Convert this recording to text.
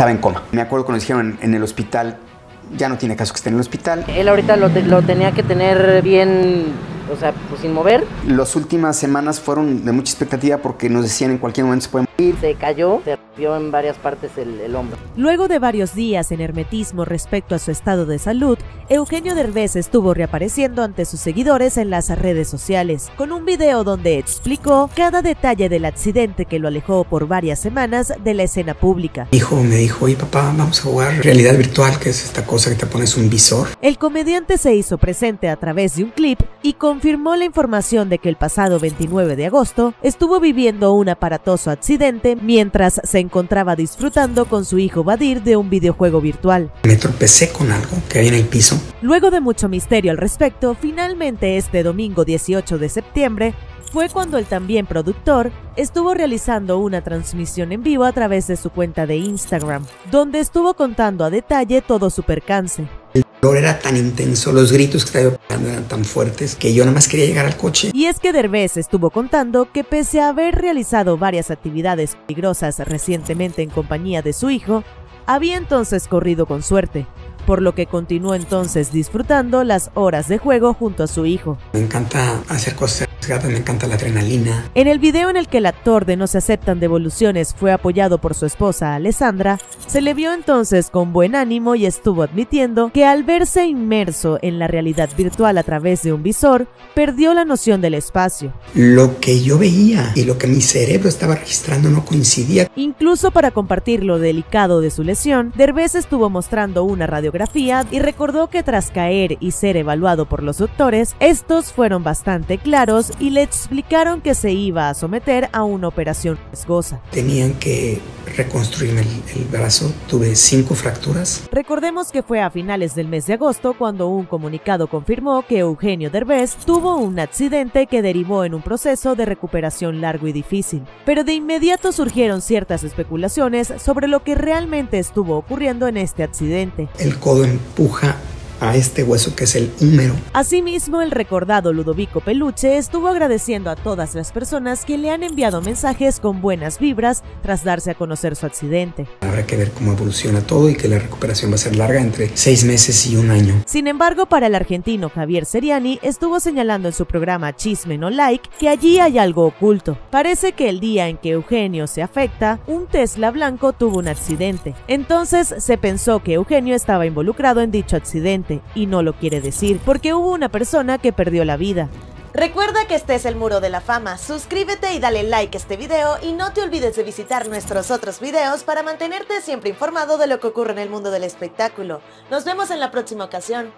estaba en coma. Me acuerdo cuando dijeron en el hospital, ya no tiene caso que esté en el hospital. Él ahorita lo tenía que tener bien... O sea, pues sin mover. Las últimas semanas fueron de mucha expectativa porque nos decían en cualquier momento se puede morir. Se cayó, se rompió en varias partes el hombro. Luego de varios días en hermetismo respecto a su estado de salud, Eugenio Derbez estuvo reapareciendo ante sus seguidores en las redes sociales, con un video donde explicó cada detalle del accidente que lo alejó por varias semanas de la escena pública. Me dijo, oye papá, vamos a jugar realidad virtual, que es esta cosa que te pones un visor. El comediante se hizo presente a través de un clip y confirmó la información de que el pasado 29 de agosto estuvo viviendo un aparatoso accidente mientras se encontraba disfrutando con su hijo Badir de un videojuego virtual. Me tropecé con algo que había en el piso. Luego de mucho misterio al respecto, finalmente este domingo 18 de septiembre fue cuando el también productor estuvo realizando una transmisión en vivo a través de su cuenta de Instagram, donde estuvo contando a detalle todo su percance. El dolor era tan intenso, los gritos que estaba pegando eran tan fuertes que yo nada más quería llegar al coche. Y es que Derbez estuvo contando que pese a haber realizado varias actividades peligrosas recientemente en compañía de su hijo, había entonces corrido con suerte, por lo que continuó entonces disfrutando las horas de juego junto a su hijo. Me encanta hacer cosas arriesgadas, me encanta la adrenalina. En el video en el que el actor de No se aceptan devoluciones fue apoyado por su esposa Alessandra, se le vio entonces con buen ánimo y estuvo admitiendo que al verse inmerso en la realidad virtual a través de un visor, perdió la noción del espacio. Lo que yo veía y lo que mi cerebro estaba registrando no coincidía. Incluso para compartir lo delicado de su lesión, Derbez estuvo mostrando una radiografía y recordó que tras caer y ser evaluado por los doctores, estos fueron bastante claros y le explicaron que se iba a someter a una operación riesgosa. Tenían que reconstruirme el brazo, tuve 5 fracturas. Recordemos que fue a finales del mes de agosto cuando un comunicado confirmó que Eugenio Derbez tuvo un accidente que derivó en un proceso de recuperación largo y difícil, pero de inmediato surgieron ciertas especulaciones sobre lo que realmente estuvo ocurriendo en este accidente. El codo empuja a este hueso que es el húmero. Asimismo, el recordado Ludovico Peluche estuvo agradeciendo a todas las personas que le han enviado mensajes con buenas vibras tras darse a conocer su accidente. Habrá que ver cómo evoluciona todo y que la recuperación va a ser larga, entre 6 meses y un año. Sin embargo, para el argentino Javier Ceriani estuvo señalando en su programa Chisme No Like que allí hay algo oculto. Parece que el día en que Eugenio se afecta, un Tesla blanco tuvo un accidente. Entonces se pensó que Eugenio estaba involucrado en dicho accidente, y no lo quiere decir porque hubo una persona que perdió la vida. Recuerda que este es el Muro de la Fama, suscríbete y dale like a este video y no te olvides de visitar nuestros otros videos para mantenerte siempre informado de lo que ocurre en el mundo del espectáculo. Nos vemos en la próxima ocasión.